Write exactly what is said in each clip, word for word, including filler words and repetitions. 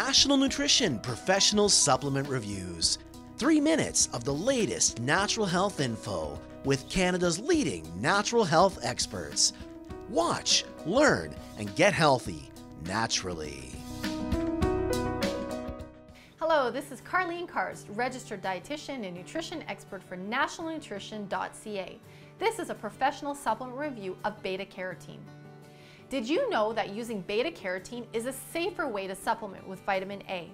National Nutrition Professional Supplement Reviews. Three minutes of the latest natural health info with Canada's leading natural health experts. Watch, learn, and get healthy naturally. Hello, this is Karlene Karst, registered dietitian and nutrition expert for national nutrition dot c a. This is a professional supplement review of beta-carotene. Did you know that using beta-carotene is a safer way to supplement with vitamin A?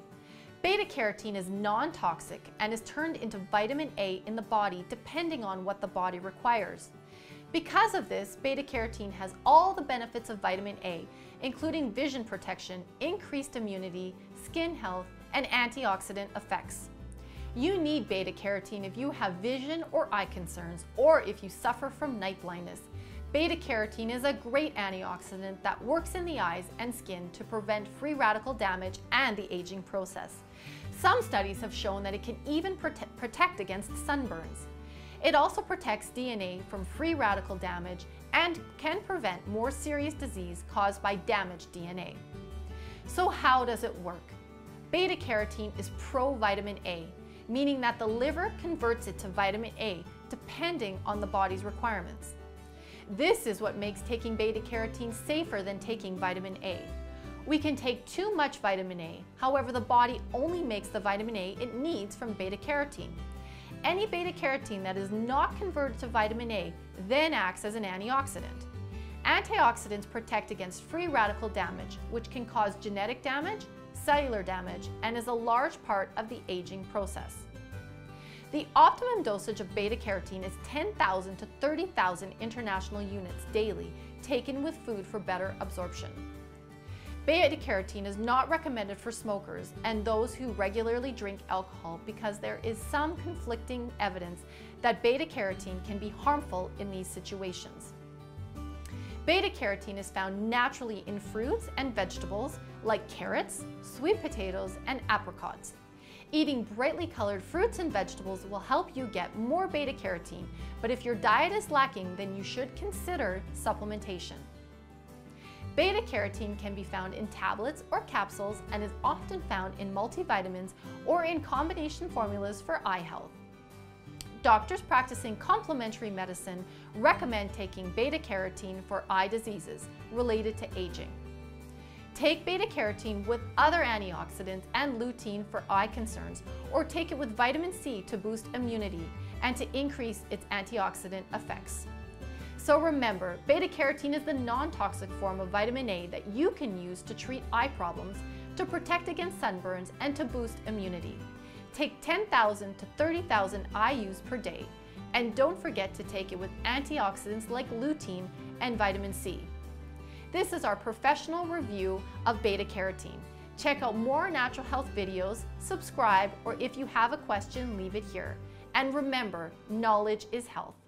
Beta-carotene is non-toxic and is turned into vitamin A in the body depending on what the body requires. Because of this, beta-carotene has all the benefits of vitamin A, including vision protection, increased immunity, skin health, and antioxidant effects. You need beta-carotene if you have vision or eye concerns, or if you suffer from night blindness. Beta-carotene is a great antioxidant that works in the eyes and skin to prevent free radical damage and the aging process. Some studies have shown that it can even prote- protect against sunburns. It also protects D N A from free radical damage and can prevent more serious disease caused by damaged D N A. So how does it work? Beta-carotene is pro-vitamin A, meaning that the liver converts it to vitamin A depending on the body's requirements. This is what makes taking beta-carotene safer than taking vitamin A. We can take too much vitamin A, however the body only makes the vitamin A it needs from beta-carotene. Any beta-carotene that is not converted to vitamin A then acts as an antioxidant. Antioxidants protect against free radical damage, which can cause genetic damage, cellular damage, and is a large part of the aging process. The optimum dosage of beta-carotene is ten thousand to thirty thousand international units daily, taken with food for better absorption. Beta-carotene is not recommended for smokers and those who regularly drink alcohol because there is some conflicting evidence that beta-carotene can be harmful in these situations. Beta-carotene is found naturally in fruits and vegetables like carrots, sweet potatoes, and apricots. Eating brightly colored fruits and vegetables will help you get more beta-carotene, but if your diet is lacking, then you should consider supplementation. Beta-carotene can be found in tablets or capsules and is often found in multivitamins or in combination formulas for eye health. Doctors practicing complementary medicine recommend taking beta-carotene for eye diseases related to aging. Take beta-carotene with other antioxidants and lutein for eye concerns, or take it with vitamin C to boost immunity and to increase its antioxidant effects. So remember, beta-carotene is the non-toxic form of vitamin A that you can use to treat eye problems, to protect against sunburns, and to boost immunity. Take ten thousand to thirty thousand I U's per day, and don't forget to take it with antioxidants like lutein and vitamin C. This is our professional review of beta-carotene. Check out more natural health videos, subscribe, or if you have a question, leave it here. And remember, knowledge is health.